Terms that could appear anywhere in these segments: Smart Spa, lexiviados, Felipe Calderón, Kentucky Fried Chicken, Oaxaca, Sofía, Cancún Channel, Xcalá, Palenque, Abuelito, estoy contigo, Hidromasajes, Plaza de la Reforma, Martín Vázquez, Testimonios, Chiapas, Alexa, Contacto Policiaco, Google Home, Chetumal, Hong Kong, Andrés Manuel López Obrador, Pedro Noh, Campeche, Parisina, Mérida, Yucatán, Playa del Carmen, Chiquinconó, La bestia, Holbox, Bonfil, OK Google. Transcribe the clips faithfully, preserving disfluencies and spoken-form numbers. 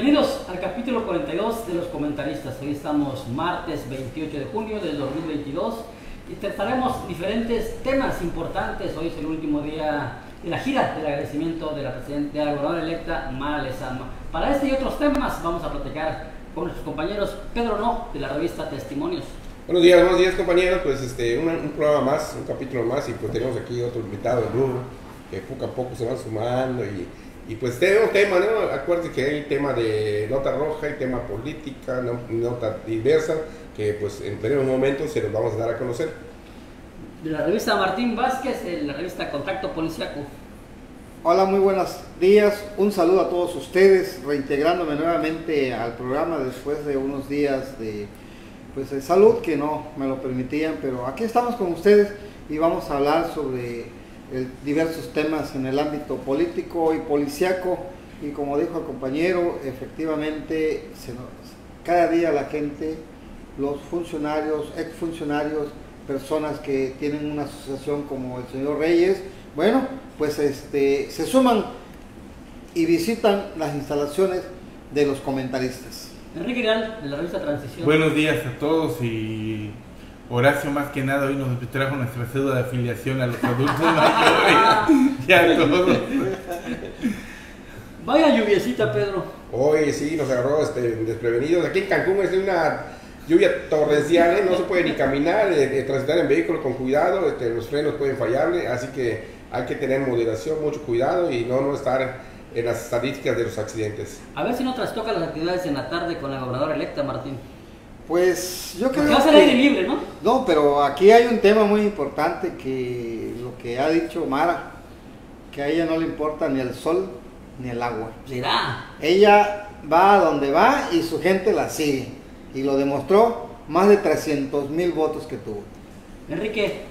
Bienvenidos al capítulo cuarenta y dos de Los Comentaristas. Hoy estamos martes veintiocho de junio del dos mil veintidós y trataremos diferentes temas importantes. Hoy es el último día de la gira del agradecimiento de la presidenta, de la gobernadora electa Mara Lezama. Para este y otros temas vamos a platicar con nuestros compañeros Pedro Noh de la revista Testimonios. Buenos días, buenos días compañeros. Pues este, un, un programa más, un capítulo más y pues tenemos aquí otro invitado de lujo que poco a poco se van sumando y... Y pues tenemos temas, ¿no? Acuérdense que hay tema de nota roja, hay tema política, no, nota diversa, que pues en breve momento se los vamos a dar a conocer. De la revista Martín Vázquez, de la revista Contacto Policiaco. Hola, muy buenos días, un saludo a todos ustedes, reintegrándome nuevamente al programa después de unos días de, pues, de salud que no me lo permitían, pero aquí estamos con ustedes y vamos a hablar sobre diversos temas en el ámbito político y policiaco, y como dijo el compañero, efectivamente se nos, cada día la gente, los funcionarios, exfuncionarios, personas que tienen una asociación como el señor Reyes, bueno, pues este, se suman y visitan las instalaciones de Los Comentaristas. Enrique Real, de la revista Transición. Buenos días a todos y... Horacio, más que nada, hoy nos trajo nuestra cédula de afiliación a los adultos mayores. Ya todo. Vaya lluviecita, Pedro. Hoy sí, nos agarró este, desprevenidos. Aquí en Cancún es una lluvia torrencial, ¿eh? No se puede ni caminar, eh, transitar en vehículo con cuidado, este, los frenos pueden fallarle, así que hay que tener moderación, mucho cuidado y no, no estar en las estadísticas de los accidentes. A ver si no trastoca las actividades en la tarde con la gobernadora electa, Martín. Pues yo creo que... Vas al aire libre, ¿no? No, pero aquí hay un tema muy importante que lo que ha dicho Mara, que a ella no le importa ni el sol ni el agua. Mirá. Ella va a donde va y su gente la sigue. Y lo demostró más de trescientos mil votos que tuvo. Enrique,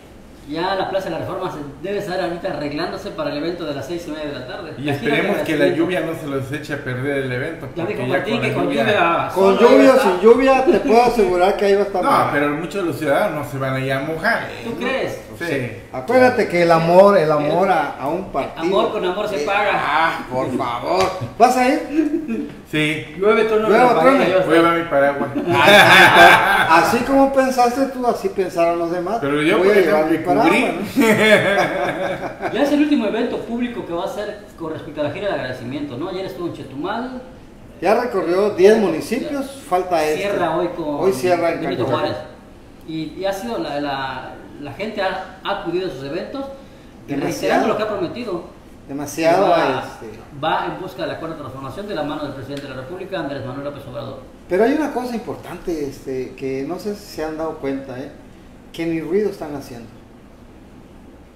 ya la Plaza de la Reforma se debe estar ahorita arreglándose para el evento de las seis y media de la tarde. Y esperemos que la lluvia no se los eche a perder el evento. Ya dijo Martín que con lluvia... Con lluvia o sin lluvia te puedo asegurar que ahí va a estar mal. No, pero muchos de los ciudadanos no se van a ir a mojar. ¿Tú crees? Sí. Acuérdate que el amor, el amor a, a un partido... Amor con amor se paga. Ah, por favor. ¿Vas a ir? Sí. Llueve tú no. Llueva mi paraguas. Así como pensaste tú, así pensaron los demás. Pero yo voy a llevar mi paraguas. Ya es el último evento público que va a ser con respecto a la gira de agradecimiento, ¿no? Ayer estuvo en Chetumal. Ya recorrió diez municipios, ya. Falta este. Cierra hoy con hoy cierra el Juárez. Y, y ha sido, la, la, la gente ha, ha acudido a sus eventos, reiterando lo que ha prometido. Demasiado. Va, este. va en busca de la cuarta transformación de la mano del presidente de la República, Andrés Manuel López Obrador. Pero hay una cosa importante este, que no sé si se han dado cuenta, ¿eh? Que ni ruido están haciendo.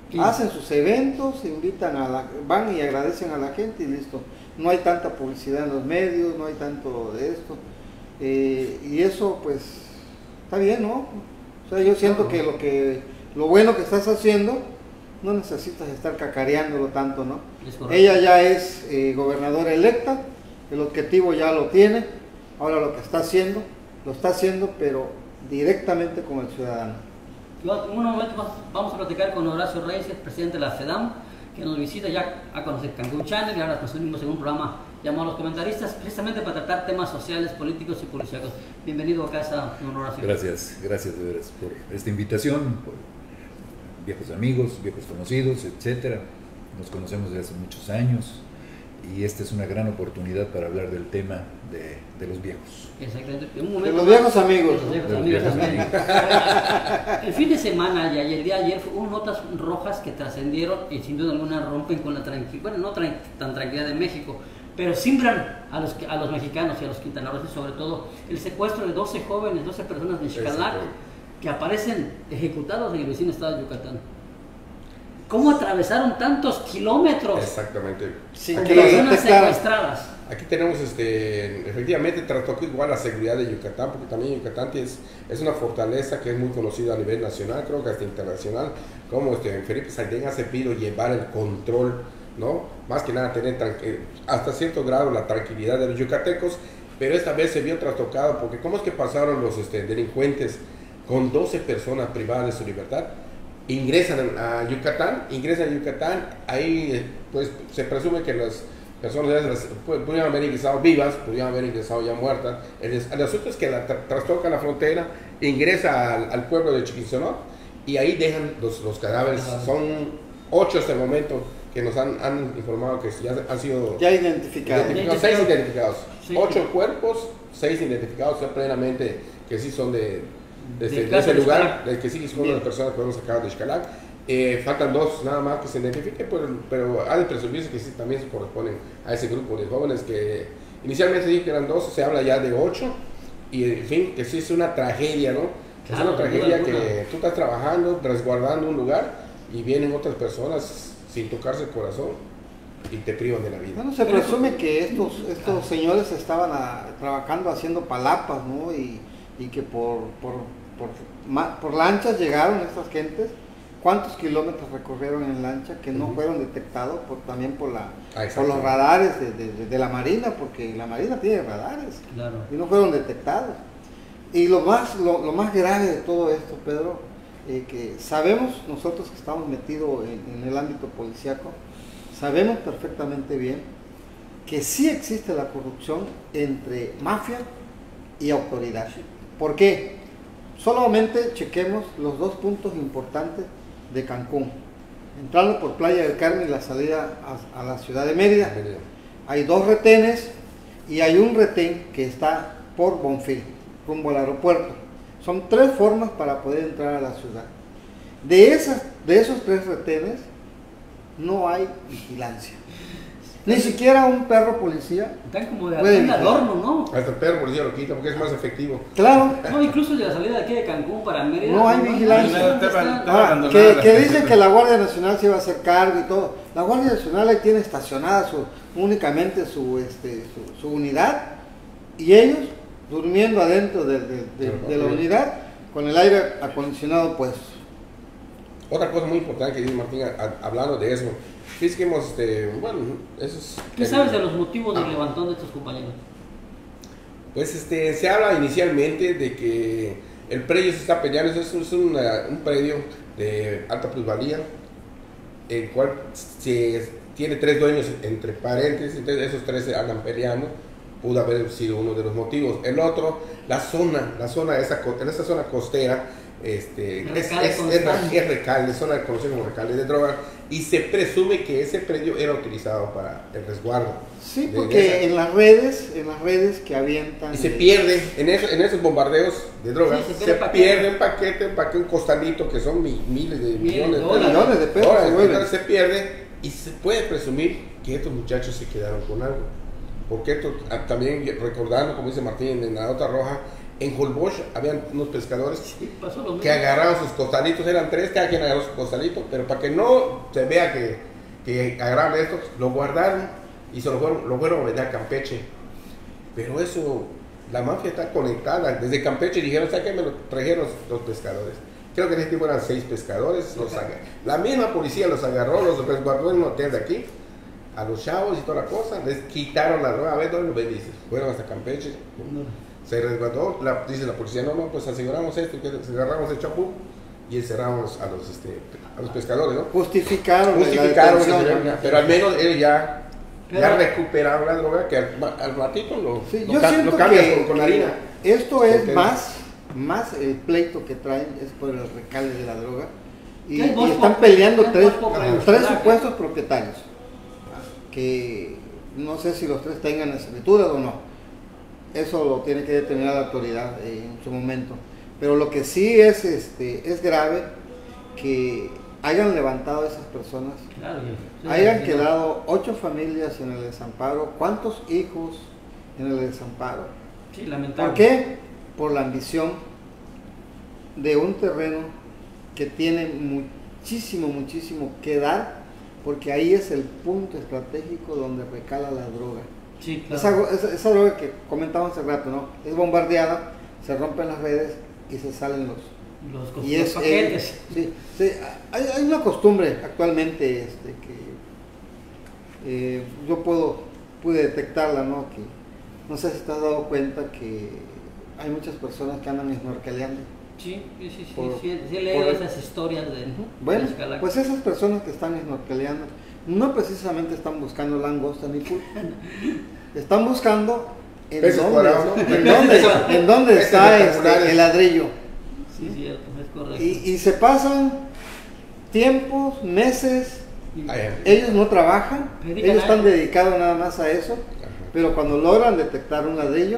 Sí. Hacen sus eventos, invitan a la, van y agradecen a la gente y listo. No hay tanta publicidad en los medios, no hay tanto de esto. Eh, y eso pues está bien, ¿no? O sea, yo siento que lo que lo bueno que estás haciendo, no necesitas estar cacareándolo tanto, ¿no? Ella ya es eh, gobernadora electa, el objetivo ya lo tiene, ahora lo que está haciendo, lo está haciendo pero directamente con el ciudadano. En un momento vamos a platicar con Horacio Reyes, presidente de la Fedam, que nos visita ya a conocer Cancún Channel y ahora nos unimos en un programa llamado Los Comentaristas, precisamente para tratar temas sociales, políticos y policiacos. Bienvenido a casa, don Horacio. Gracias, gracias de veras por esta invitación, por viejos amigos, viejos conocidos, etcétera. Nos conocemos desde hace muchos años y esta es una gran oportunidad para hablar del tema de, de los viejos. Exactamente. Un de los viejos amigos. De los viejos, ¿no? amigos, de los viejos amigos. El fin de semana ya, y el día de ayer hubo notas rojas que trascendieron y sin duda alguna rompen con la tranquilidad, bueno, no tran tan tranquilidad de México, pero simbran a los, a los mexicanos y a los quintanarroenses, sobre todo el secuestro de doce jóvenes, doce personas de Xcalá que aparecen ejecutados en el vecino estado de Yucatán. ¿Cómo atravesaron tantos kilómetros? Exactamente. Sin aquí, personas secuestradas. Aquí tenemos, este, efectivamente, trastocó igual la seguridad de Yucatán, porque también Yucatán es, es una fortaleza que es muy conocida a nivel nacional, creo que hasta internacional, como este, Felipe Saldén ha servido llevar el control, ¿no? Más que nada tener hasta cierto grado la tranquilidad de los yucatecos, pero esta vez se vio trastocado, porque ¿cómo es que pasaron los este, delincuentes con doce personas privadas de su libertad? Ingresan a Yucatán, ingresan a Yucatán, ahí pues se presume que los personas pudieron haber ingresado vivas, pudieron haber ingresado ya muertas. El, el asunto es que la tra trastoca la frontera, ingresa al, al pueblo de Chiquinconó y ahí dejan los, los cadáveres. Ajá. Son ocho hasta el momento que nos han, han informado que ya han sido ya identificados, identificados seis identificados, sí, ocho cuerpos, seis identificados ya plenamente que sí son de, de, de, de ese de lugar, del que sí son las personas que hemos sacado de Xcalá. Eh, faltan dos nada más que se identifiquen, pero, pero ha de presumirse que sí también se corresponden a ese grupo de jóvenes que inicialmente dije que eran dos, se habla ya de ocho, y en fin, que sí es una tragedia, ¿no? Claro, es una tragedia alguna. Que tú estás trabajando, resguardando un lugar y vienen otras personas sin tocarse el corazón y te privan de la vida. Bueno, se presume que estos, estos señores estaban a, trabajando haciendo palapas, ¿no? Y, y que por, por, por, ma, por lanchas llegaron estas gentes. ¿Cuántos kilómetros recorrieron en lancha que no uh-huh. fueron detectados por, también por, la, ah, por los radares de, de, de la Marina? Porque la Marina tiene radares, claro. Y no fueron detectados. Y lo más, lo, lo más grave de todo esto, Pedro, eh, que sabemos nosotros que estamos metidos en, en el ámbito policiaco, sabemos perfectamente bien que sí existe la corrupción entre mafia y autoridad. ¿Por qué? Solamente chequemos los dos puntos importantes de Cancún, entrando por Playa del Carmen y la salida a, a la ciudad de Mérida. Mérida. Hay dos retenes y hay un retén que está por Bonfil, rumbo al aeropuerto. Son tres formas para poder entrar a la ciudad. De, esas, de esos tres retenes no hay vigilancia. Ni siquiera un perro policía. Están como de adorno, ¿no? Hasta el perro policía lo quita porque es más efectivo. Claro. No, incluso de la salida de aquí de Cancún para Mérida. No hay no, vigilancia. Ah, que, que dicen que la Guardia Nacional se iba a hacer cargo y todo. La Guardia Nacional ahí tiene estacionada su, únicamente su, este, su, su unidad y ellos durmiendo adentro de, de, de, de la unidad con el aire acondicionado puesto. Otra cosa muy importante que dice Martín, a, a, hablando de eso. Es que hemos, este, bueno, eso es... ¿Qué sabes de los motivos del ah, levantón de estos compañeros? Pues este, se habla inicialmente de que el predio se está peleando, es, un, es una, un predio de alta plusvalía, el cual se tiene tres dueños entre paréntesis, entonces esos tres se andan peleando, pudo haber sido uno de los motivos. El otro, la zona, la zona de esa, en esa zona costera, Este, recalde es, es, es, es recalde, zona de conocido como recalde de drogas, y se presume que ese predio era utilizado para el resguardo. Sí, porque en las redes, en las redes que avientan. Y se pierde, en, eso, en esos bombardeos de drogas, sí, se, se pierde un paquete, un paquete, un costalito que son mi, miles de millones de dólares, millones de pesos. Dólares, se pierde y se puede presumir que estos muchachos se quedaron con algo. Porque esto, también recordando, como dice Martín, en la nota roja. En Holbox habían unos pescadores sí, que agarraban sus costalitos, eran tres, cada quien agarró su costalito, pero para que no se vea que, que agarraban estos, lo guardaron y se lo fueron, lo fueron a vender a Campeche. Pero eso, la mafia está conectada, desde Campeche dijeron, ¿sabes qué? Me lo trajeron los, los pescadores. Creo que en ese tiempo eran seis pescadores, los la misma policía los agarró, los resguardó en un hotel de aquí, a los chavos y toda la cosa, les quitaron la ropa, a ver dónde lo bendices, fueron hasta Campeche. No. Se resguardó, la, dice la policía, no, no, pues aseguramos esto, que agarramos el chapú y encerramos a los, este, a los pescadores, ¿no? Justificaron, Justificaron la droga, pero al menos él ya, ya recuperaron la droga que al, al ratito lo, sí, lo, ca lo cambias que, con, con que harina. Esto es ¿Entendés? más, más el pleito que traen es por el recalde de la droga y, y están peleando tres, tres supuestos propietarios que no sé si los tres tengan escrituras o no. Eso lo tiene que determinar la autoridad eh, en su momento. Pero lo que sí es, este, es grave que hayan levantado a esas personas, claro, sí, hayan sí, quedado ocho familias en el desamparo, ¿cuántos hijos en el desamparo? Sí, lamentable. ¿Por qué? Por la ambición de un terreno que tiene muchísimo, muchísimo que dar, porque ahí es el punto estratégico donde recala la droga. Sí, claro. esa, esa, esa droga que comentábamos hace rato, ¿no? Es bombardeada, se rompen las redes y se salen los, los, y es, los paquetes. Eh, sí, sí, hay, hay una costumbre actualmente este, que eh, yo puedo, pude detectarla, ¿no? Que, no sé si te has dado cuenta que hay muchas personas que andan snorkeleando. Sí, sí, sí, sí, por, sí, sí, sí leo esas historias de... Uh-huh. Bueno, de pues esas personas que están snorkeleando no precisamente están buscando langosta ni pulpo, están buscando en dónde, en dónde, en dónde está este, el ladrillo. Sí, sí, es correcto. Y, y se pasan tiempos, meses, ellos no trabajan, ellos están dedicados nada más a eso, pero cuando logran detectar un ladrillo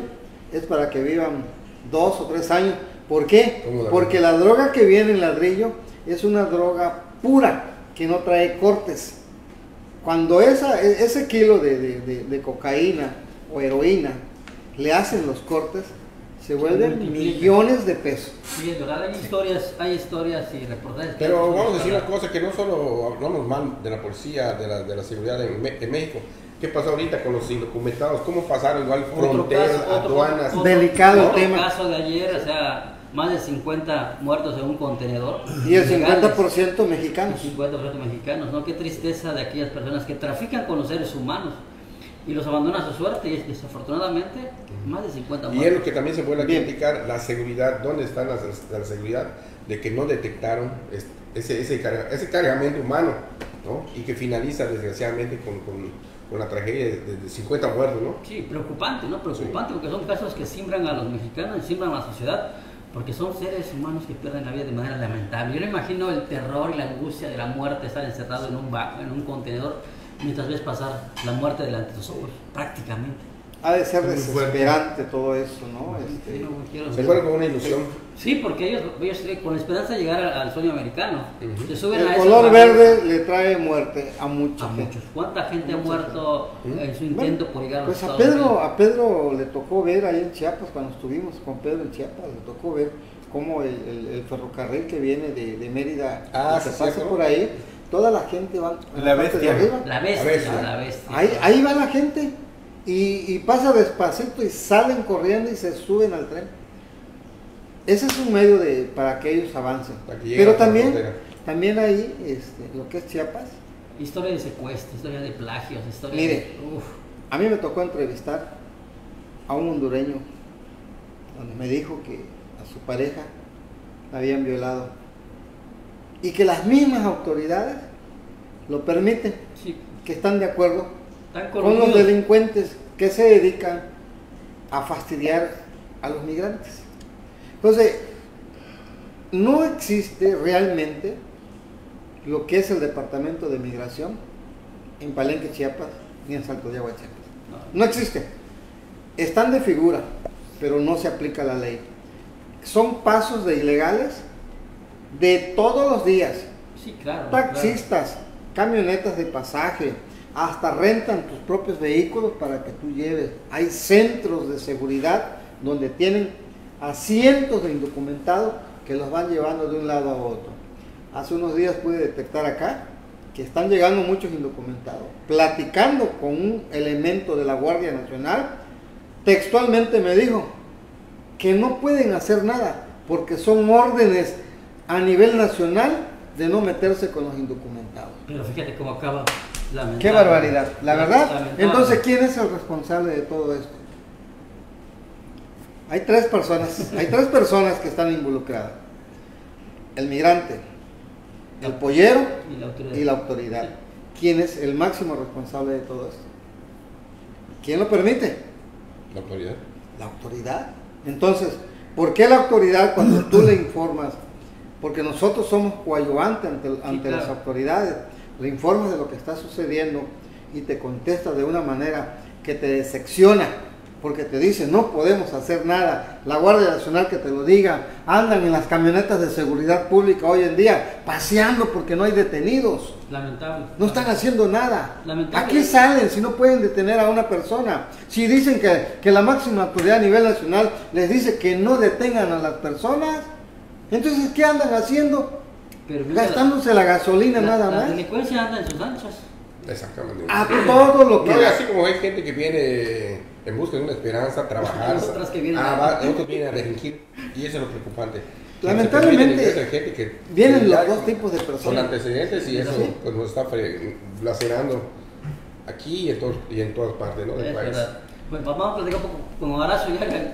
es para que vivan dos o tres años. ¿Por qué? Porque la droga que viene en ladrillo es una droga pura, que no trae cortes. Cuando esa, ese kilo de, de, de, de cocaína o heroína le hacen los cortes, se vuelven millones de pesos. Sí, hay historias, hay historias y reportajes. Pero vamos a decir una cosa, que no solo hablamos mal de la policía, de la, de la seguridad en, en México. ¿Qué pasó ahorita con los indocumentados? ¿Cómo pasaron igual fronteras, aduanas? Otro, delicado otro tema. Caso de ayer, o sea, más de cincuenta muertos en un contenedor. Y el cincuenta por ciento mexicanos. El cincuenta por ciento mexicanos, ¿no? Qué tristeza de aquellas personas que trafican con los seres humanos y los abandonan a su suerte, y desafortunadamente más de cincuenta muertos. Y es lo que también se vuelve a criticar, la seguridad. ¿Dónde está la, la seguridad de que no detectaron ese, ese, carga, ese cargamento humano, ¿no? Y que finaliza desgraciadamente con... con una tragedia de, de cincuenta muertos, ¿no? Sí, preocupante, ¿no? Preocupante, sí. Porque son casos que siembran a los mexicanos y siembran a la sociedad, porque son seres humanos que pierden la vida de manera lamentable. Yo no imagino el terror y la angustia de la muerte, estar encerrado en un, en un contenedor, mientras ves pasar la muerte delante de tus ojos, prácticamente. Ha de ser desesperante todo eso, ¿no? Este... Sí, no se vuelve como una ilusión. Sí, porque ellos, ellos con la esperanza de llegar al, al sueño americano. Uh-huh. Se suben el a color verde le trae muerte a muchos. A muchos. ¿Cuánta gente muchos ha muerto gente en su intento, bueno, por llegar a los pues Estados a Pedro, Unidos? A Pedro le tocó ver ahí en Chiapas, cuando estuvimos con Pedro en Chiapas, le tocó ver cómo el, el, el ferrocarril que viene de, de Mérida, ah, que se pasa por ahí, toda la gente va a la, la bestia de arriba. La bestia, la bestia. La bestia. Ahí, ahí va la gente. Y, y pasa despacito y salen corriendo y se suben al tren. Ese es un medio de, para que ellos avancen. Que pero también, también ahí, este, lo que es Chiapas. Historia de secuestro, historia de plagios, historia mire, de... Uf. A mí me tocó entrevistar a un hondureño, donde me dijo que a su pareja la habían violado. Y que las mismas autoridades lo permiten, sí, que están de acuerdo con los delincuentes que se dedican a fastidiar a los migrantes. Entonces, no existe realmente lo que es el Departamento de Migración en Palenque, Chiapas, ni en Salto de Agua, Chiapas. No existe. Están de figura, pero no se aplica la ley. Son pasos de ilegales de todos los días. Sí, claro. Taxistas, claro, camionetas de pasaje, hasta rentan tus propios vehículos para que tú lleves. Hay centros de seguridad donde tienen a cientos de indocumentados que los van llevando de un lado a otro. Hace unos días pude detectar acá que están llegando muchos indocumentados, platicando con un elemento de la Guardia Nacional. Textualmente me dijo que no pueden hacer nada porque son órdenes a nivel nacional de no meterse con los indocumentados. Pero fíjate cómo acaba. Lamentable. Qué barbaridad, la verdad. Lamentable. Entonces, ¿quién es el responsable de todo esto? Hay tres personas, hay tres personas que están involucradas: el migrante, el pollero y la autoridad. Y la autoridad. ¿Quién es el máximo responsable de todo esto? ¿Quién lo permite? La autoridad. La autoridad. Entonces, ¿por qué la autoridad cuando tú le informas? Porque nosotros somos coadyuvantes ante, ante sí, claro, las autoridades. Le informas de lo que está sucediendo y te contesta de una manera que te decepciona, porque te dice, no podemos hacer nada. La Guardia Nacional que te lo diga, andan en las camionetas de seguridad pública hoy en día, paseando porque no hay detenidos. Lamentable. No están haciendo nada. Lamentable. ¿A qué salen si no pueden detener a una persona? Si dicen que, que la máxima autoridad a nivel nacional les dice que no detengan a las personas, entonces ¿qué andan haciendo? Pero gastándose la, la gasolina la, nada la más. La delincuencia anda en sus anchas. Exactamente. A todo lo que. No, así como hay gente que viene en busca de una esperanza, a trabajar. Otros que vienen a, a, otros vienen a delinquir. Y eso es lo preocupante. Lamentablemente, que gente que vienen los dos tipos de personas. Con antecedentes y eso pues, nos está lacerando aquí y en, todo, y en todas partes, ¿no? Del país. Bueno, vamos a platicar un poco con Horacio ya.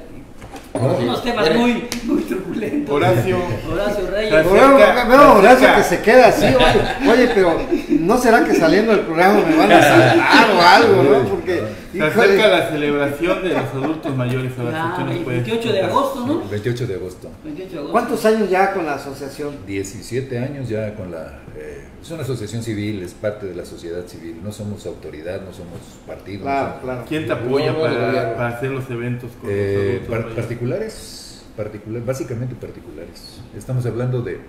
con unos temas muy, muy turbulentos. Horacio. Horacio Reyes. Veo a Horacio que se queda así, oye, oye, pero ¿no será que saliendo del programa me van a saltar o algo, no? Porque se acerca la celebración de los adultos mayores a las ah, el veintiocho de agosto, ¿no? veintiocho de agosto. veintiocho de agosto. ¿Cuántos años ya con la asociación? diecisiete años ya con la... Eh, es una asociación civil, es parte de la sociedad civil. No somos autoridad, no somos partido. Claro, no somos, claro. ¿Quién te apoya no, para, para hacer los eventos con eh, los adultos par particulares, particular, básicamente particulares. Estamos hablando de,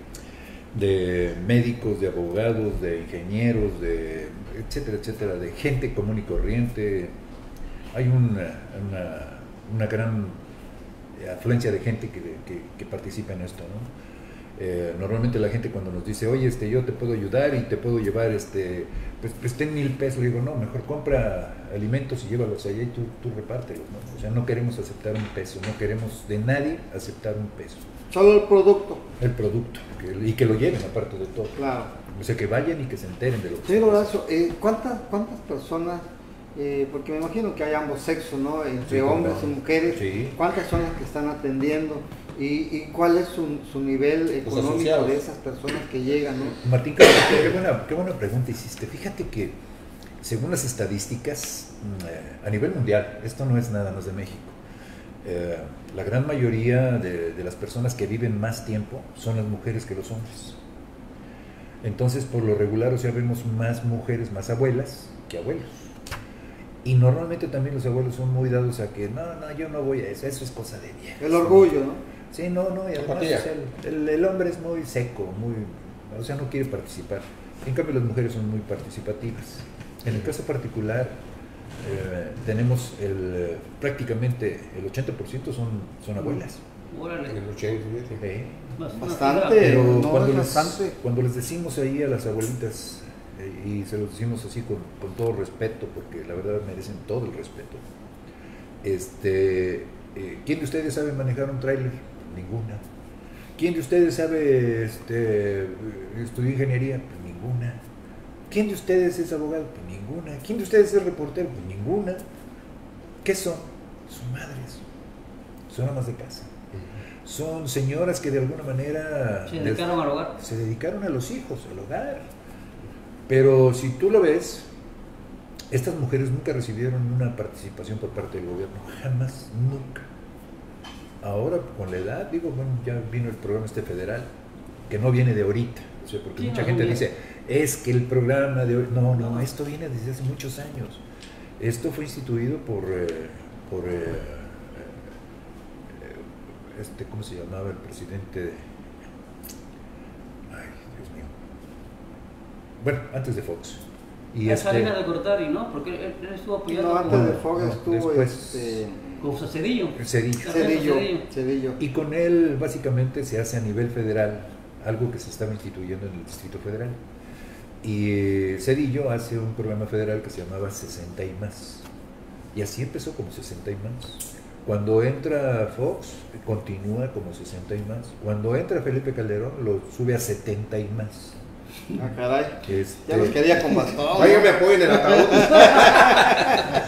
de médicos, de abogados, de ingenieros, de etcétera, etcétera, de gente común y corriente. Hay una, una, una gran afluencia de gente que, que, que participa en esto, ¿no? Eh, normalmente la gente cuando nos dice, oye, este, yo te puedo ayudar y te puedo llevar, este, pues, pues ten mil pesos, le digo, no, mejor compra alimentos y llévalos allá y tú, tú repártelos, ¿no? O sea, no queremos aceptar un peso, no queremos de nadie aceptar un peso. Solo el producto. El producto, que, y que lo lleven aparte de todo. Claro. O sea, que vayan y que se enteren de lo que sí, Horacio, eh, ¿cuántas, ¿cuántas personas... Eh, porque me imagino que hay ambos sexos, ¿no? Entre sí, hombres claro. y mujeres. Sí. ¿Cuántas son las que están atendiendo? ¿Y, y cuál es su, su nivel económico pues de esas personas que llegan, ¿no? Martín, qué, qué, buena, qué buena pregunta hiciste. Fíjate que, según las estadísticas, eh, a nivel mundial, esto no es nada, no es de México, eh, la gran mayoría de, de las personas que viven más tiempo son las mujeres que los hombres. Entonces, por lo regular, o sea, vemos más mujeres, más abuelas que abuelos. Y normalmente también los abuelos son muy dados a que no, no, yo no voy a eso, eso es cosa de viejo. El orgullo, ¿no? Sí, no, no, y además, o sea, el, el hombre es muy seco, muy, o sea, no quiere participar. En cambio, las mujeres son muy participativas. En el caso particular, eh, tenemos el, prácticamente el ochenta por ciento son, son abuelas. El ochenta por ciento. Bastante, pero no, cuando, les, bastante. cuando les decimos ahí a las abuelitas, y se los decimos así con, con todo respeto, porque la verdad merecen todo el respeto. Este, eh, ¿quién de ustedes sabe manejar un tráiler? Ninguna. ¿Quién de ustedes sabe este, estudiar ingeniería? Pues ninguna. ¿Quién de ustedes es abogado? Pues ninguna. ¿Quién de ustedes es reportero? Pues ninguna. ¿Qué son? Son madres, son amas de casa. Son señoras que de alguna manera se dedicaron al hogar. Se dedicaron a los hijos, al hogar. Pero si tú lo ves, estas mujeres nunca recibieron una participación por parte del gobierno, jamás, nunca. Ahora, con la edad, digo, bueno, ya vino el programa este federal, que no viene de ahorita, o sea, porque sí, mucha no, gente bien. dice, es que el programa de ahorita, no, no, esto viene desde hace muchos años. Esto fue instituido por, eh, por eh, este, ¿cómo se llamaba el presidente de...? Bueno, antes de Fox. Y esa este... deja de cortar y no, porque él, él estuvo apoyando. No, antes con... de Fox no, estuvo después... este... con Cedillo. Cedillo. Cedillo. Cedillo. Y con él básicamente se hace a nivel federal algo que se estaba instituyendo en el Distrito Federal. Y Cedillo hace un programa federal que se llamaba sesenta y más. Y así empezó como sesenta y más. Cuando entra Fox, continúa como sesenta y más. Cuando entra Felipe Calderón, lo sube a setenta y más. Ah, caray. Este... Ya los quería con bastón. Oye, me apoyen el ataúd.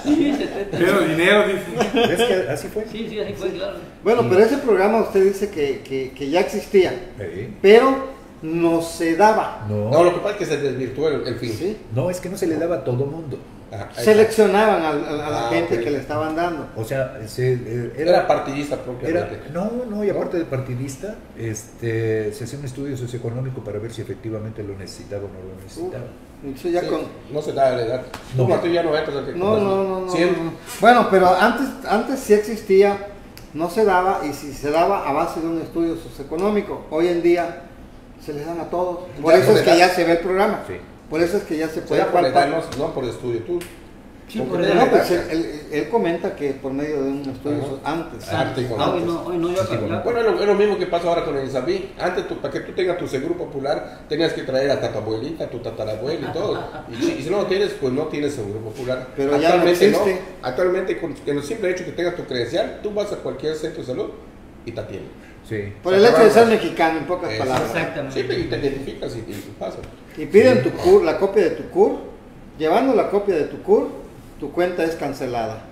Sí, pero dinero, dice. ¿Es que así fue? Sí, sí, así fue, claro. Bueno, sí. Pero ese programa usted dice que, que, que ya existía, sí. Pero no se daba. No. no, lo que pasa es que se desvirtuó el, el fin. ¿Sí? No, es que no se le daba a todo mundo. Ajá, seleccionaban a, a, a la ah, gente okay. que le estaban dando. O sea, se, era, era partidista propiamente. Era, no, no, y aparte de partidista, este, se hacía un estudio socioeconómico para ver si efectivamente lo necesitaba o no lo necesitaba. Uh, eso ya sí, con... No se da la edad. No, no, ya no, entras que no, no, no, no, ¿sí? no. Bueno, pero antes, antes sí existía, no se daba, y si se daba a base de un estudio socioeconómico. Hoy en día se les dan a todos. Por ya, eso no es que da. ya se ve el programa. Sí. Por eso es que ya se puede o sea, por edad, no, no por estudio, tú. Sí, por no, edad, pues él, él, él comenta que por medio de un estudio uh -huh. antes. antes. Ah, hoy no, hoy no iba a cambiar. Bueno, es lo, es lo mismo que pasa ahora con el Insabi. Antes, tú, para que tú tengas tu seguro popular, tenías que traer a tu abuelita, tu tatarabuela y todo. Y, y si no lo tienes, pues no tienes seguro popular. Pero actualmente ya no, no. Actualmente, con el simple hecho que tengas tu credencial, tú vas a cualquier centro de salud y te atienden. Sí. Por el hecho de ser mexicano, en pocas Exactamente. palabras. Exactamente. Sí, te identificas y te pasa. Y piden sí. tu C U R, la copia de tu C U R. Llevando la copia de tu C U R, tu cuenta es cancelada.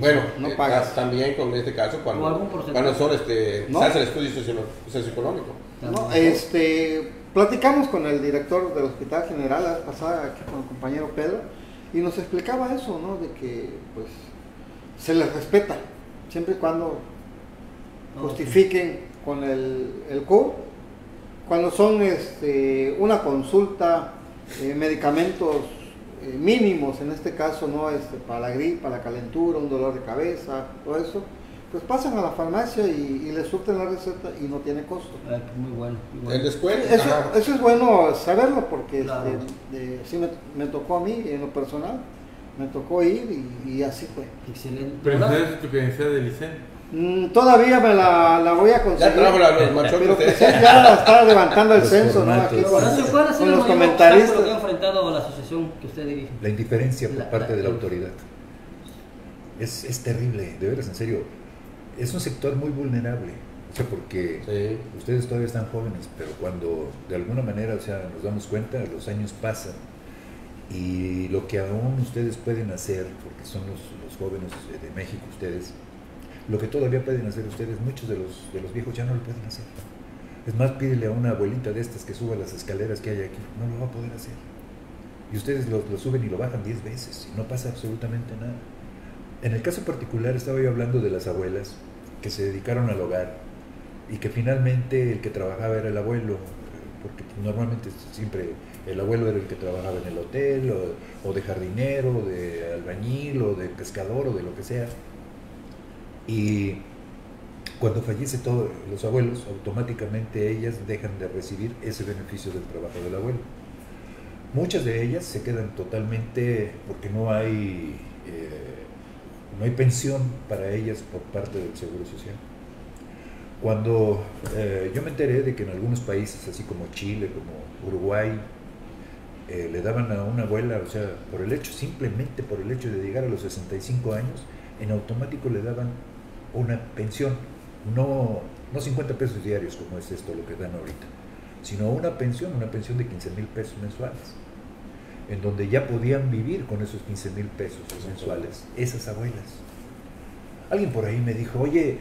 Bueno, no eh, pagas. También con este caso, cuando, cuando son, este, ¿no? se hace el estudio socioeconómico. No, este, platicamos con el director del Hospital General la pasada, aquí con el compañero Pedro, y nos explicaba eso, ¿no? De que, pues, se les respeta, siempre y cuando justifiquen con el, el C U R, cuando son este, una consulta, eh, medicamentos eh, mínimos, en este caso, no este, para la gripe, para la calentura, un dolor de cabeza, todo eso, pues pasan a la farmacia y, y les surten la receta y no tiene costo. Ah, muy bueno. Muy bueno. Eso, eso es bueno saberlo porque claro. este, de, sí me, me tocó a mí en lo personal, me tocó ir y, y así fue. Excelente. ¿Pero entonces tu credencial de licencia? Todavía me la, la voy a conseguir. Ya la, los machotes. Pero que sí, ya la está levantando el los censo, ¿no? Aquí con, no, ¿cuál ha sido con los comentaristas que ha enfrentado la asociación que usted dirige? La indiferencia por la, parte la, de la autoridad. Es, es terrible, de veras, en serio. Es un sector muy vulnerable. O sea, porque sí. ustedes todavía están jóvenes, pero cuando de alguna manera, o sea, nos damos cuenta, los años pasan. Y lo que aún ustedes pueden hacer, porque son los, los jóvenes de México, ustedes. Lo que todavía pueden hacer ustedes, muchos de los, de los viejos ya no lo pueden hacer. Es más, pídele a una abuelita de estas que suba las escaleras que hay aquí, no lo va a poder hacer. Y ustedes lo, lo suben y lo bajan diez veces y no pasa absolutamente nada. En el caso particular estaba yo hablando de las abuelas que se dedicaron al hogar y que finalmente el que trabajaba era el abuelo, porque normalmente siempre el abuelo era el que trabajaba en el hotel o, o de jardinero, o de albañil o de pescador o de lo que sea. Y cuando fallece todos los abuelos, automáticamente ellas dejan de recibir ese beneficio del trabajo del abuelo. Muchas de ellas se quedan totalmente porque no hay, eh, no hay pensión para ellas por parte del Seguro Social. Cuando eh, yo me enteré de que en algunos países, así como Chile, como Uruguay, eh, le daban a una abuela, o sea, por el hecho, simplemente por el hecho de llegar a los sesenta y cinco años, en automático le daban una pensión, no, no cincuenta pesos diarios como es esto lo que dan ahorita, sino una pensión, una pensión de quince mil pesos mensuales, en donde ya podían vivir con esos quince mil pesos mensuales, esas abuelas. Alguien por ahí me dijo, oye,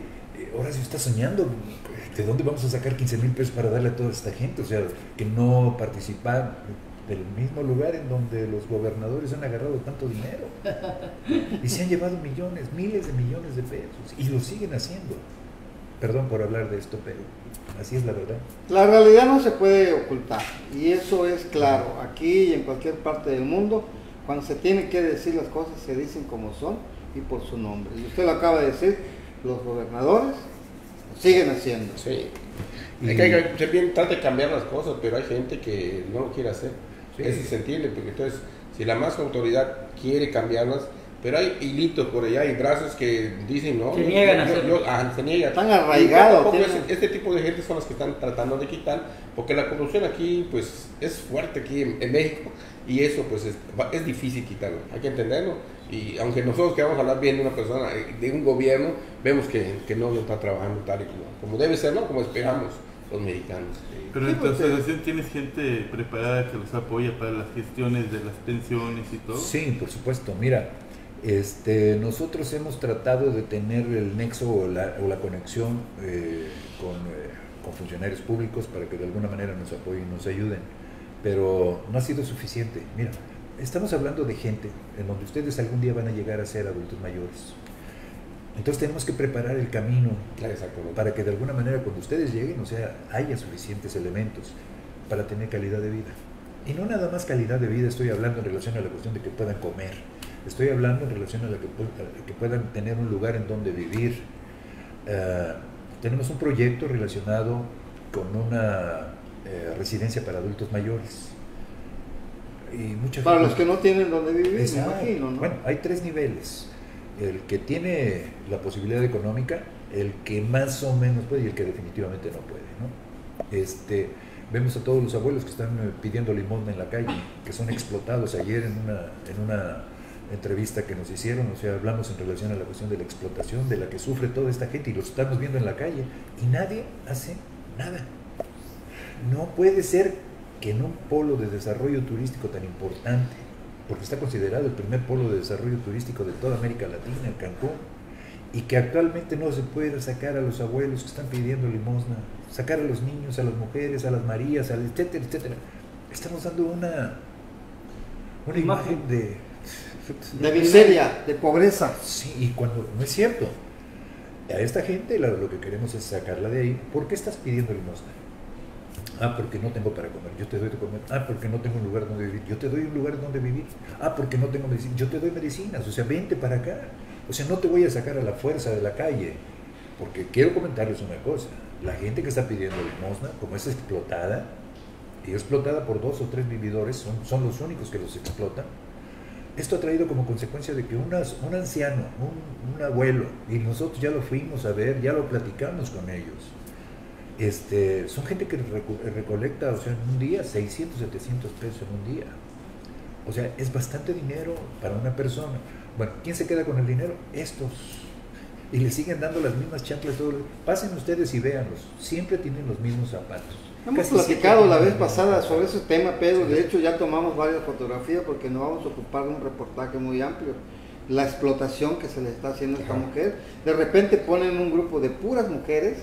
Horacio, ¿estás soñando? ¿De dónde vamos a sacar quince mil pesos para darle a toda esta gente? O sea, que no participan del mismo lugar en donde los gobernadores han agarrado tanto dinero y se han llevado millones, miles de millones de pesos y lo siguen haciendo. Perdón por hablar de esto, pero así es la verdad. La realidad no se puede ocultar y eso es claro. Aquí y en cualquier parte del mundo, cuando se tienen que decir las cosas, se dicen como son y por su nombre. Y usted lo acaba de decir, los gobernadores lo siguen haciendo. Sí. Y... Hay que, se bien, trata de cambiar las cosas, pero hay gente que no lo quiere hacer. Sí. Eso se entiende, porque entonces, si la más autoridad quiere cambiarlas, pero hay hilitos por allá, hay brazos que dicen no. Se niegan a hacerlo. Se niegan. Están arraigados. Este tipo de gente son las que están tratando de quitar, porque la corrupción aquí, pues, es fuerte aquí en, en México, y eso, pues, es, es difícil quitarlo. Hay que entenderlo. Y aunque nosotros queramos hablar bien de una persona, de un gobierno, vemos que, que no está trabajando tal y como, como debe ser, ¿no? Como esperamos los mexicanos. Pero en tu asociación tienes gente preparada que los apoya para las gestiones de las pensiones y todo. Sí, por supuesto. Mira, este, nosotros hemos tratado de tener el nexo o la, o la conexión eh, con, eh, con funcionarios públicos para que de alguna manera nos apoyen y nos ayuden, pero no ha sido suficiente. Mira, estamos hablando de gente en donde ustedes algún día van a llegar a ser adultos mayores. Entonces tenemos que preparar el camino para que de alguna manera cuando ustedes lleguen, o sea, haya suficientes elementos para tener calidad de vida. Y no nada más calidad de vida, estoy hablando en relación a la cuestión de que puedan comer, estoy hablando en relación a la que, a la que puedan tener un lugar en donde vivir. Uh, tenemos un proyecto relacionado con una eh, residencia para adultos mayores. Y muchas para los que no tienen donde vivir, me imagino, ¿no? Bueno, hay tres niveles. El que tiene la posibilidad económica, el que más o menos puede y el que definitivamente no puede, ¿no? Este, vemos a todos los abuelos que están pidiendo limosna en la calle, que son explotados. Ayer en una, en una entrevista que nos hicieron, o sea, hablamos en relación a la cuestión de la explotación, de la que sufre toda esta gente y los estamos viendo en la calle y nadie hace nada. No puede ser que en un polo de desarrollo turístico tan importante, porque está considerado el primer polo de desarrollo turístico de toda América Latina, el Cancún, y que actualmente no se puede sacar a los abuelos que están pidiendo limosna, sacar a los niños, a las mujeres, a las Marías, a las etcétera, etcétera. Estamos dando una, una imagen, imagen de... de miseria, de pobreza. Sí, y cuando no es cierto. A esta gente la, lo que queremos es sacarla de ahí. ¿Por qué estás pidiendo limosna? Ah, porque no tengo para comer, yo te doy de comer. Ah, porque no tengo un lugar donde vivir, yo te doy un lugar donde vivir. Ah, porque no tengo medicina, yo te doy medicinas. O sea, vente para acá. O sea, no te voy a sacar a la fuerza de la calle. Porque quiero comentarles una cosa. La gente que está pidiendo limosna, como es explotada, y explotada por dos o tres vividores, son, son los únicos que los explotan. Esto ha traído como consecuencia de que unas, un anciano, un, un abuelo, y nosotros ya lo fuimos a ver, ya lo platicamos con ellos, este, son gente que reco recolecta, o sea, en un día, seiscientos, setecientos pesos en un día. O sea, es bastante dinero para una persona. Bueno, ¿quién se queda con el dinero? Estos. Y le siguen dando las mismas chanclas. Todo. Pasen ustedes y véanlos, siempre tienen los mismos zapatos. Hemos platicado la vez pasada sobre ese tema, Pedro. De hecho, ya tomamos varias fotografías porque nos vamos a ocupar de un reportaje muy amplio. La explotación que se le está haciendo a esta mujer. De repente ponen un grupo de puras mujeres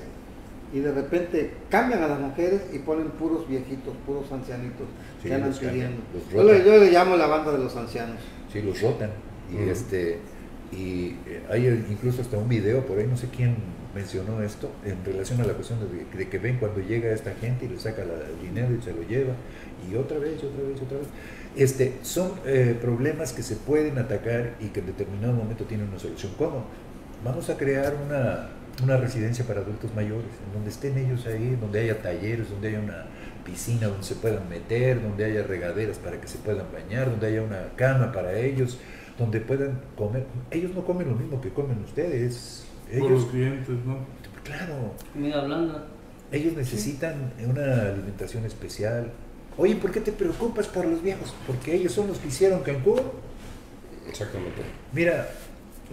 y de repente cambian a las mujeres y ponen puros viejitos, puros ancianitos. Sí, que andan pidiendo. Yo, yo le llamo la banda de los ancianos. Sí, los rotan. Y, uh-huh. este, y hay incluso hasta un video por ahí, no sé quién mencionó esto en relación a la cuestión de, de que ven cuando llega esta gente y le saca la, el dinero y se lo lleva, y otra vez, otra vez, otra vez. Este, son eh, problemas que se pueden atacar y que en determinado momento tienen una solución. ¿Cómo? Vamos a crear una, una residencia para adultos mayores, en donde estén ellos ahí, donde haya talleres, donde haya una piscina donde se puedan meter, donde haya regaderas para que se puedan bañar, donde haya una cama para ellos, donde puedan comer. Ellos no comen lo mismo que comen ustedes. Ellos, por los clientes, ¿no? Claro. Comida blanda. Ellos necesitan sí. una alimentación especial. Oye, ¿por qué te preocupas por los viejos? Porque ellos son los que hicieron Cancún. Exactamente. Mira.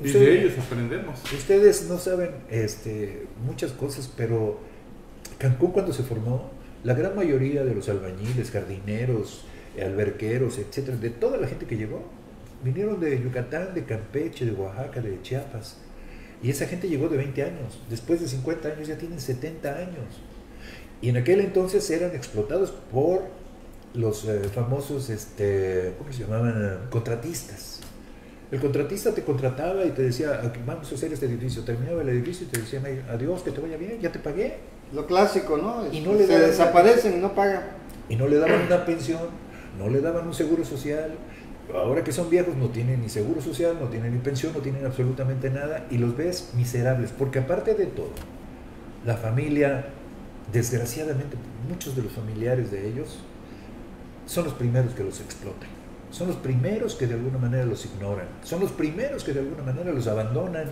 Y ustedes, de ellos aprendemos. Ustedes no saben este, muchas cosas, pero Cancún cuando se formó, la gran mayoría de los albañiles, jardineros, alberqueros, etcétera, de toda la gente que llegó, vinieron de Yucatán, de Campeche, de Oaxaca, de Chiapas. Y esa gente llegó de veinte años, después de cincuenta años ya tienen setenta años. Y en aquel entonces eran explotados por los eh, famosos, este, ¿cómo se llamaban? Contratistas. El contratista te contrataba y te decía, vamos a hacer este edificio. Terminaba el edificio y te decían, adiós, que te vaya bien, ya te pagué. Lo clásico, ¿no? Y no le daban, se desaparecen y no pagan. Y no le daban una pensión, no le daban un seguro social. Ahora que son viejos no tienen ni seguro social, no tienen ni pensión, no tienen absolutamente nada y los ves miserables, porque aparte de todo, la familia, desgraciadamente, muchos de los familiares de ellos son los primeros que los explotan, son los primeros que de alguna manera los ignoran, son los primeros que de alguna manera los abandonan.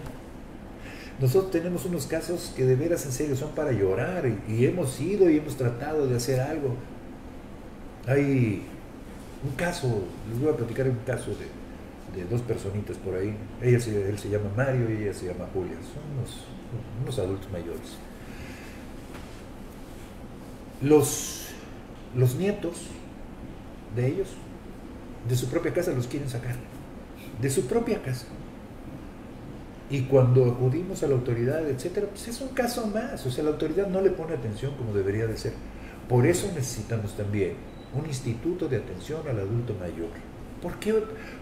Nosotros tenemos unos casos que de veras en serio son para llorar y, y hemos ido y hemos tratado de hacer algo. Hay... un caso, les voy a platicar un caso de, de dos personitas por ahí. Ella se, él se llama Mario y ella se llama Julia. Son unos, unos adultos mayores. Los, los nietos de ellos, de su propia casa, los quieren sacar. De su propia casa. Y cuando acudimos a la autoridad, etcétera, pues es un caso más. O sea, la autoridad no le pone atención como debería de ser. Por eso necesitamos también un instituto de atención al adulto mayor. ¿Por qué,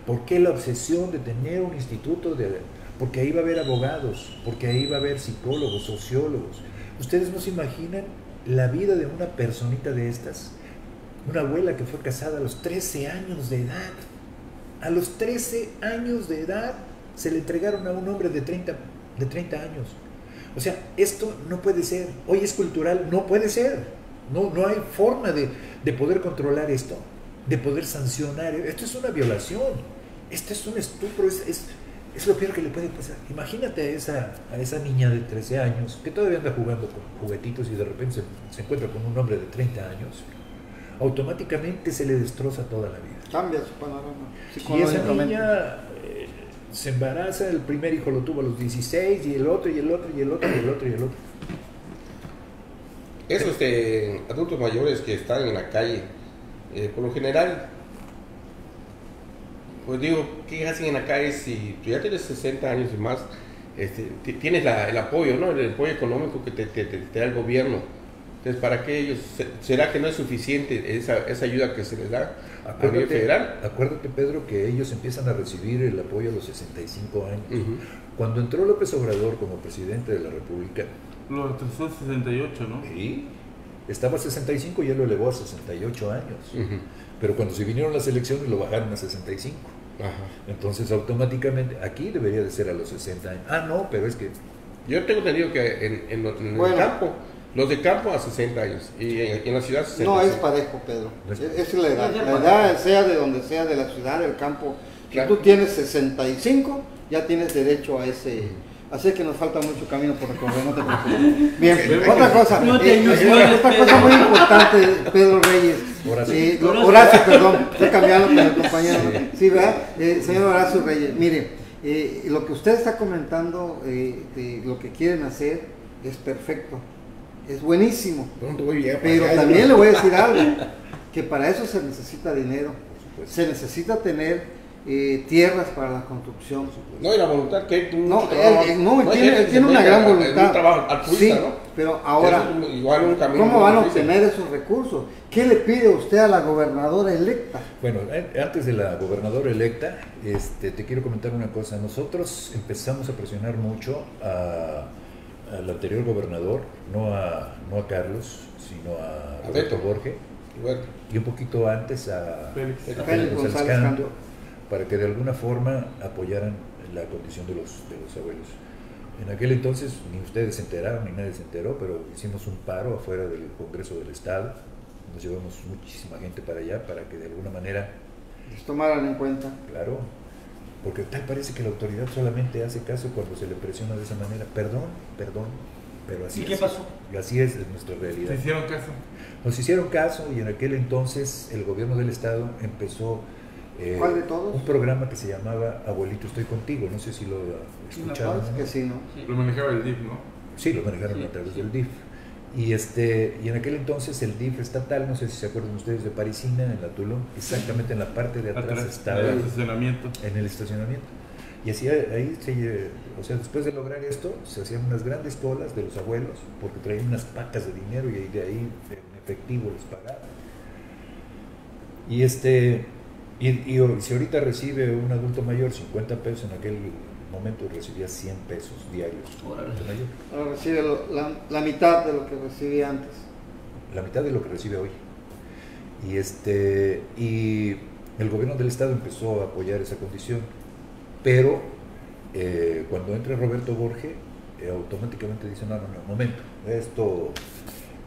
¿Por qué la obsesión de tener un instituto? De, porque ahí va a haber abogados, porque ahí va a haber psicólogos, sociólogos. Ustedes no se imaginan la vida de una personita de estas, una abuela que fue casada a los trece años de edad. A los trece años de edad se le entregaron a un hombre de treinta, de treinta años. O sea, esto no puede ser. Hoy es cultural, no puede ser. No, no hay forma de, de poder controlar esto, de poder sancionar. Esto es una violación, esto es un estupro, es, es, es lo peor que le puede pasar. Imagínate a esa, a esa niña de trece años que todavía anda jugando con juguetitos y de repente se, se encuentra con un hombre de treinta años. Automáticamente se le destroza toda la vida. Cambia su panorama. Y esa niña eh, se embaraza, el primer hijo lo tuvo a los dieciséis y el otro y el otro y el otro y el otro y el otro. Esos de adultos mayores que están en la calle, eh, por lo general, Pues digo, ¿qué hacen acá? Es si tú ya tienes sesenta años y más, este, tienes la, el apoyo, ¿no? El apoyo económico que te, te, te, te da el gobierno. Entonces, ¿para qué ellos? ¿Será que no es suficiente esa, esa ayuda que se les da a nivel federal? Acuérdate, Pedro, que ellos empiezan a recibir el apoyo a los sesenta y cinco años. Uh-huh. Cuando entró López Obrador como presidente de la República... Lo alcanzó a sesenta y ocho, ¿no? Sí. Estaba a sesenta y cinco y ya lo elevó a sesenta y ocho años. Uh-huh. Pero cuando se vinieron las elecciones lo bajaron a sesenta y cinco. Ajá. Entonces, automáticamente, aquí debería de ser a los sesenta años. Ah, no, pero es que... Yo tengo entendido que en, en, en bueno, el campo... Los de campo a sesenta años y en, en la ciudad sesenta. No, es parejo, Pedro. Es la edad. La edad, sea de donde sea, de la ciudad, del campo. Si claro. Tú tienes sesenta y cinco, ya tienes derecho a ese. Así que nos falta mucho camino por recorrer, no te preocupes. Bien, otra cosa. No te eh, eh, otra cosa muy importante, Pedro Reyes. Horacio. Eh, Horacio, perdón. Estoy cambiando con el compañero. Sí, sí, ¿verdad? Eh, señor Horacio Reyes, mire, eh, lo que usted está comentando, eh, de lo que quieren hacer, es perfecto. Es buenísimo, voy a pero allá, también ¿no? le voy a decir algo, que para eso se necesita dinero, se necesita tener eh, tierras para la construcción. No, y la voluntad que hay, no, él, no, él no, tiene, él tiene, tiene una gran voluntad, un trabajo altruista, sí, ¿no? Pero ahora, es igual un camino, ¿cómo van a obtener esos recursos? ¿Qué le pide usted a la gobernadora electa? Bueno, antes de la gobernadora electa, este, te quiero comentar una cosa. Nosotros empezamos a presionar mucho a... al anterior gobernador, no a, no a Carlos, sino a Roberto Borges, y un poquito antes a Félix, a Félix González Canto, para que de alguna forma apoyaran la condición de los, de los abuelos. En aquel entonces ni ustedes se enteraron, ni nadie se enteró, pero hicimos un paro afuera del Congreso del Estado, nos llevamos muchísima gente para allá, para que de alguna manera... les tomaran en cuenta. Claro, porque tal parece que la autoridad solamente hace caso cuando se le presiona de esa manera. Perdón, perdón, pero así es. ¿Y qué pasó? Así es, es nuestra realidad. ¿Nos hicieron caso? Nos hicieron caso y en aquel entonces el gobierno del Estado empezó eh, ¿cuál de todos? Un programa que se llamaba Abuelito Estoy Contigo, no sé si lo escucharon. Sí, ¿no? Que sí, ¿no? Sí. Lo manejaba el D I F, ¿no? Sí, lo manejaron sí, a través sí. del D I F. Y, este, y en aquel entonces el D I F estatal, no sé si se acuerdan ustedes de Parisina, en la Tulum, exactamente en la parte de atrás, atrás estaba el estacionamiento. En el estacionamiento. Y así ahí, se, o sea, después de lograr esto, se hacían unas grandes colas de los abuelos, porque traían unas pacas de dinero y de ahí en efectivo les pagaban. Y, este, y, y si ahorita recibe un adulto mayor cincuenta pesos, en aquel momento recibía cien pesos diarios. Ahora recibe lo, la, la mitad de lo que recibía antes. La mitad de lo que recibe hoy. Y este y el gobierno del Estado empezó a apoyar esa condición, pero eh, cuando entra Roberto Borges, eh, automáticamente dice, no, no, no, momento, esto,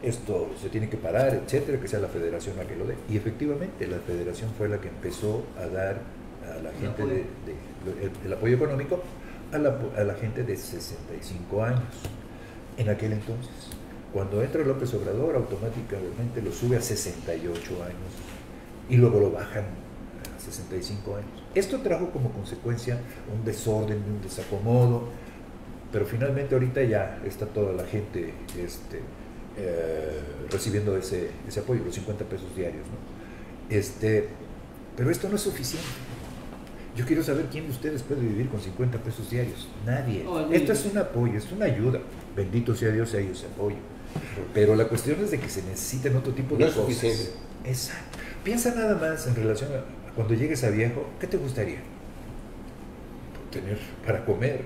esto se tiene que parar, etcétera, que sea la federación la que lo dé. Y efectivamente la federación fue la que empezó a dar a la gente de, de, de, el, el apoyo económico a la, a la gente de sesenta y cinco años en aquel entonces. Cuando entra López Obrador automáticamente lo sube a sesenta y ocho años y luego lo bajan a sesenta y cinco años. Esto trajo como consecuencia un desorden, un desacomodo, pero finalmente ahorita ya está toda la gente este, eh, recibiendo ese, ese apoyo, los cincuenta pesos diarios, ¿no? Este, pero esto no es suficiente. Yo quiero saber quién de ustedes puede vivir con cincuenta pesos diarios. Nadie. Oh, Esto es un apoyo, es una ayuda. Bendito sea Dios a ellos apoyo. Pero la cuestión es de que se necesitan otro tipo de no cosas. Es exacto. Piensa nada más en relación a cuando llegues a viejo, ¿qué te gustaría? Tener para comer,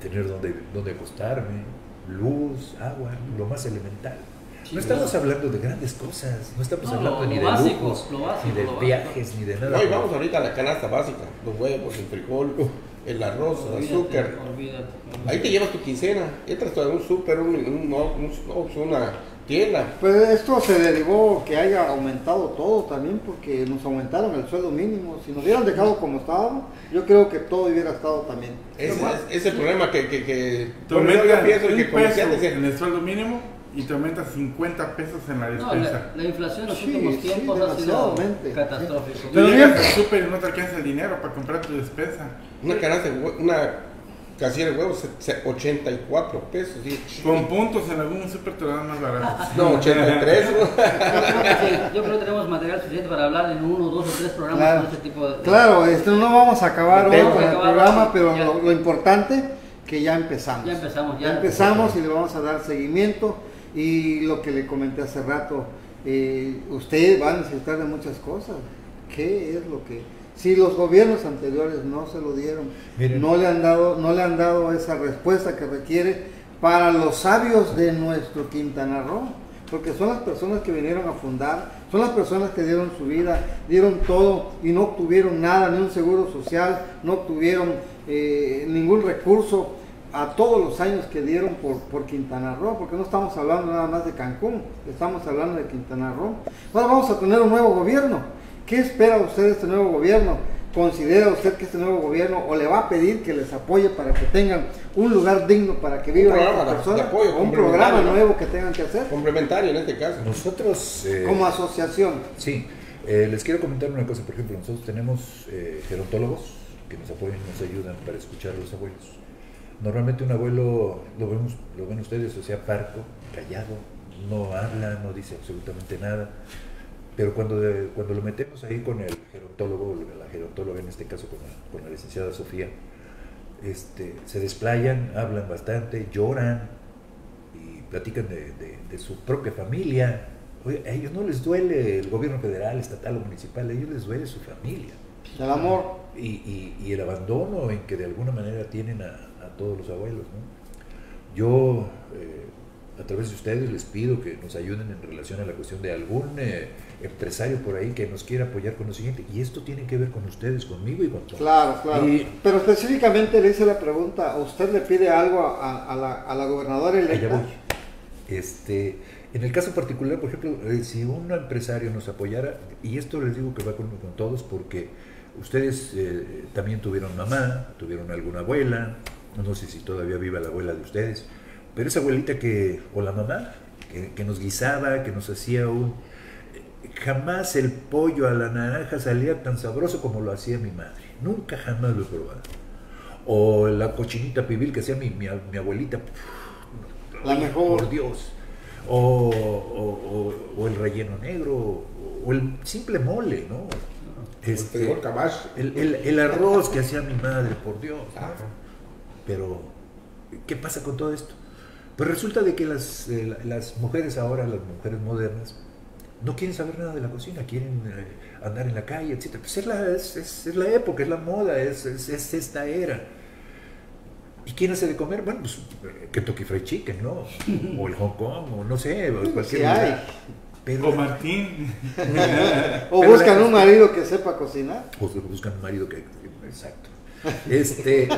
tener donde, donde acostarme, luz, agua, lo más elemental. No estamos hablando de grandes cosas, no estamos no, hablando lo, ni, lo de básico, lujos, básico, ni de lujos, ni de viajes, ni de nada. No, vamos ahorita a la canasta básica, los huevos, el frijol, el arroz, olvídate, el azúcar. Olvídate, olvídate. Ahí te llevas tu quincena, entras a un súper, un, un, un, un, una tienda. Pues esto se derivó que haya aumentado todo también, porque nos aumentaron el sueldo mínimo. Si nos hubieran dejado como estábamos, yo creo que todo hubiera estado también. Es, es, es el sí. problema que... que, que te aumentan en el sueldo mínimo y te aumenta cincuenta pesos en la despensa. No, la, la inflación en los sí, últimos tiempos sí, ha sido catastrófica. Tú llegas al súper y no te alcanza el dinero para comprar tu despensa. Una canasta, una Casi el huevo, ochenta y cuatro pesos. ¿Sí? Con puntos en algún súper te lo dan más barato. No, ochenta y tres. Yo creo, que, yo creo que tenemos material suficiente para hablar en uno, dos o tres programas, claro, con este tipo de... Claro, esto no vamos a acabar hoy con el programa, pero lo, lo importante que ya empezamos. Ya empezamos, ya. Ya empezamos y le vamos a dar seguimiento. Y lo que le comenté hace rato, eh, ustedes van a necesitar de muchas cosas. ¿Qué es lo que...? Si los gobiernos anteriores no se lo dieron, miren, no le han dado, no le han dado esa respuesta que requiere para los sabios de nuestro Quintana Roo, porque son las personas que vinieron a fundar, son las personas que dieron su vida, dieron todo y no obtuvieron nada, ni un seguro social, no obtuvieron eh, ningún recurso a todos los años que dieron por, por Quintana Roo, porque no estamos hablando nada más de Cancún, estamos hablando de Quintana Roo. Ahora vamos a tener un nuevo gobierno. ¿Qué espera usted de este nuevo gobierno? ¿Considera usted que este nuevo gobierno o le va a pedir que les apoye para que tengan un lugar digno para que vivan las personas? Un programa nuevo que tengan que hacer. Complementario en este caso. Nosotros... Eh, como asociación. Sí. Eh, les quiero comentar una cosa. Por ejemplo, nosotros tenemos eh, gerontólogos que nos apoyan, nos ayudan para escuchar a los abuelos. Normalmente un abuelo, lo, vemos, lo ven ustedes, o sea, parco, callado, no habla, no dice absolutamente nada. Pero cuando, de, cuando lo metemos ahí con el gerontólogo, la gerontóloga en este caso con la, con la licenciada Sofía, este, se desplayan, hablan bastante, lloran y platican de, de, de su propia familia. Oye, a ellos no les duele el gobierno federal, estatal o municipal, a ellos les duele su familia. El amor. Y, y, y el abandono en que de alguna manera tienen a, a todos los abuelos, ¿no? Yo, eh, a través de ustedes, les pido que nos ayuden en relación a la cuestión de algún... Eh, empresario por ahí que nos quiera apoyar con lo siguiente, y esto tiene que ver con ustedes, conmigo y con todos. Claro, claro, y, pero específicamente le hice la pregunta, ¿usted le pide algo a, a, la, a la gobernadora electa? Allá voy. Este, en el caso particular, por ejemplo, si un empresario nos apoyara, y esto les digo que va con, con todos, porque ustedes eh, también tuvieron mamá, tuvieron alguna abuela, no sé si todavía viva la abuela de ustedes, pero esa abuelita que, o la mamá, que, que nos guisaba, que nos hacía un... Jamás el pollo a la naranja salía tan sabroso como lo hacía mi madre. Nunca jamás lo he probado. O la cochinita pibil que hacía mi, mi, mi abuelita. La mejor. Por Dios. O, o, o, o el relleno negro. O, o el simple mole, ¿no? Este, el, el, el arroz que hacía mi madre, por Dios. Pero, ¿qué pasa con todo esto? Pues resulta de que las, eh, las mujeres ahora, las mujeres modernas, no quieren saber nada de la cocina, quieren eh, andar en la calle, etcétera. Pues es la, es, es, es la época, es la moda, es, es, es esta era. ¿Y quién hace de comer? Bueno, pues Kentucky Fried Chicken, ¿no? O el Hong Kong, o no sé, o cualquier lugar. Pero, o Martín. O buscan un marido que sepa cocinar. O buscan un marido que... Exacto. Este,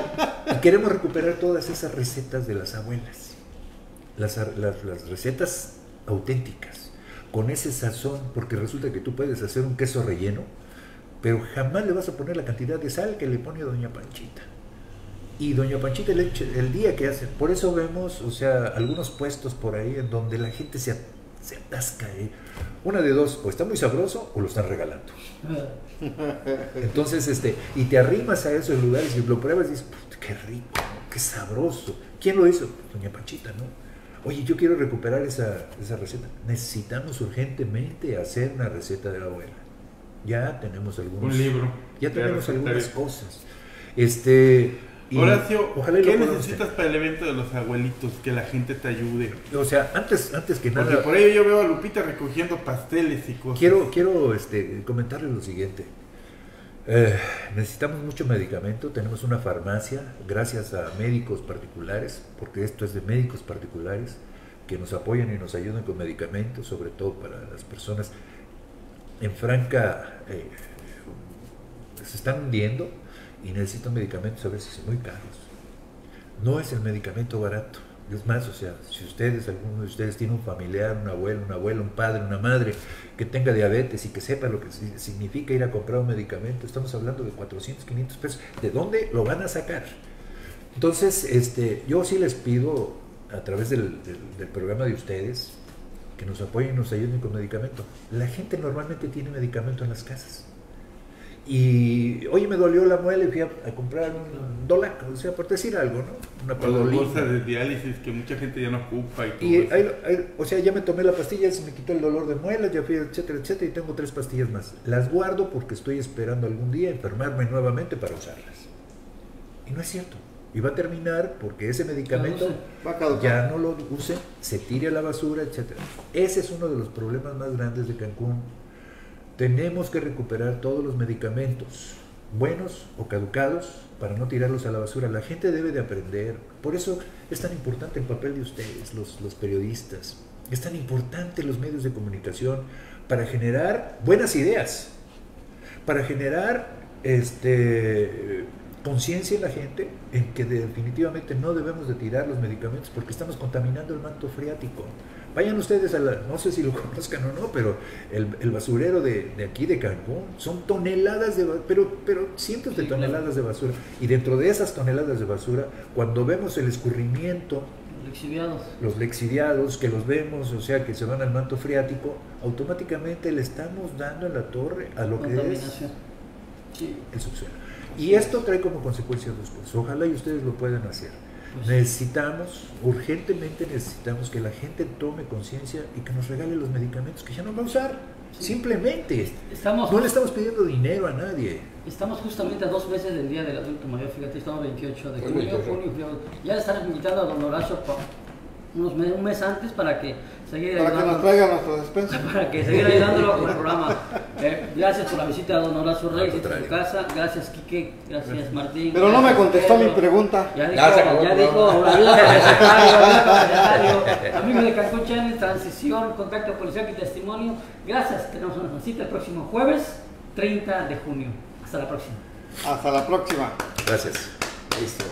queremos recuperar todas esas recetas de las abuelas. Las, las, las recetas auténticas, con ese sazón, porque resulta que tú puedes hacer un queso relleno, pero jamás le vas a poner la cantidad de sal que le pone Doña Panchita. Y Doña Panchita le echa el día que hace. Por eso vemos, o sea, algunos puestos por ahí en donde la gente se, se atasca. ¿eh? Una de dos, o está muy sabroso o lo están regalando. Entonces, este, y te arrimas a esos lugares y lo pruebas y dices, qué rico, qué sabroso. ¿Quién lo hizo? Doña Panchita, ¿no? Oye, yo quiero recuperar esa, esa receta. Necesitamos urgentemente hacer una receta de la abuela. Ya tenemos algunos... Un libro. Ya tenemos algunas cosas. Este... Y Horacio, ojalá ¿qué necesitas para el evento de los abuelitos? Que la gente te ayude. O sea, antes, antes que nada... Porque por ello yo veo a Lupita recogiendo pasteles y cosas. Quiero, quiero este, comentarles lo siguiente. Eh, necesitamos mucho medicamento, tenemos una farmacia, gracias a médicos particulares, porque esto es de médicos particulares, que nos apoyan y nos ayudan con medicamentos, sobre todo para las personas en franca, eh, se están hundiendo y necesitan medicamentos a veces muy caros. No es el medicamento barato, es más, o sea, si ustedes, alguno de ustedes tiene un familiar, un abuelo, un abuelo, un padre, una madre, que tenga diabetes y que sepa lo que significa ir a comprar un medicamento, estamos hablando de cuatrocientos, quinientos pesos, ¿de dónde lo van a sacar? Entonces, este, yo sí les pido, a través del, del, del programa de ustedes, que nos apoyen y nos ayuden con medicamento. La gente normalmente tiene medicamento en las casas, Y, oye, me dolió la muela y fui a, a comprar un dólar, o sea, por decir algo, ¿no? Una palolita. O las bolsas de diálisis que mucha gente ya no ocupa y todo y eso. Ahí, ahí, o sea, ya me tomé la pastilla, se me quitó el dolor de muela, ya fui, etcétera, etcétera, y tengo tres pastillas más. Las guardo porque estoy esperando algún día enfermarme nuevamente para usarlas. Y no es cierto. Y va a terminar porque ese medicamento ya no, se, ya no lo use, se tire a la basura, etcétera. Ese es uno de los problemas más grandes de Cancún. Tenemos que recuperar todos los medicamentos, buenos o caducados, para no tirarlos a la basura. La gente debe de aprender. Por eso es tan importante el papel de ustedes, los, los periodistas. Es tan importante los medios de comunicación para generar buenas ideas, para generar este, conciencia en la gente en que definitivamente no debemos de tirar los medicamentos porque estamos contaminando el manto freático. Vayan ustedes a la, no sé si lo conozcan o no, pero el, el basurero de, de aquí de Cancún, son toneladas de pero pero cientos de toneladas de basura. Y dentro de esas toneladas de basura, cuando vemos el escurrimiento, lexiviados. los lexiviados, que los vemos, o sea, que se van al manto freático, automáticamente le estamos dando en la torre a lo que es sí. el subsuelo. Y esto trae como consecuencia dos cosas. Ojalá y ustedes lo puedan hacer. Pues necesitamos, urgentemente necesitamos que la gente tome conciencia y que nos regale los medicamentos que ya no va a usar, sí. simplemente estamos, no le estamos pidiendo dinero a nadie. Estamos justamente a dos meses del día del adulto mayor, fíjate, estamos veintiocho de junio, junio, ya le están invitando a don Horacio unos mes, un mes antes para que seguir para ayudando, que nos traiga nuestra despensa, para que seguir ayudándolo con el programa. Eh, gracias por la visita a don Horacio Reyes en su casa, gracias Quique, gracias, gracias. Martín. Pero no me contestó Pedro. Mi pregunta. Ya dijo, ya, ya dijo, amigos de Cancún Channel, Transición, Contacto Policiaco y Testimonio. Gracias, tenemos una visita el próximo jueves treinta de junio. Hasta la próxima. Hasta la próxima. Gracias. Listo.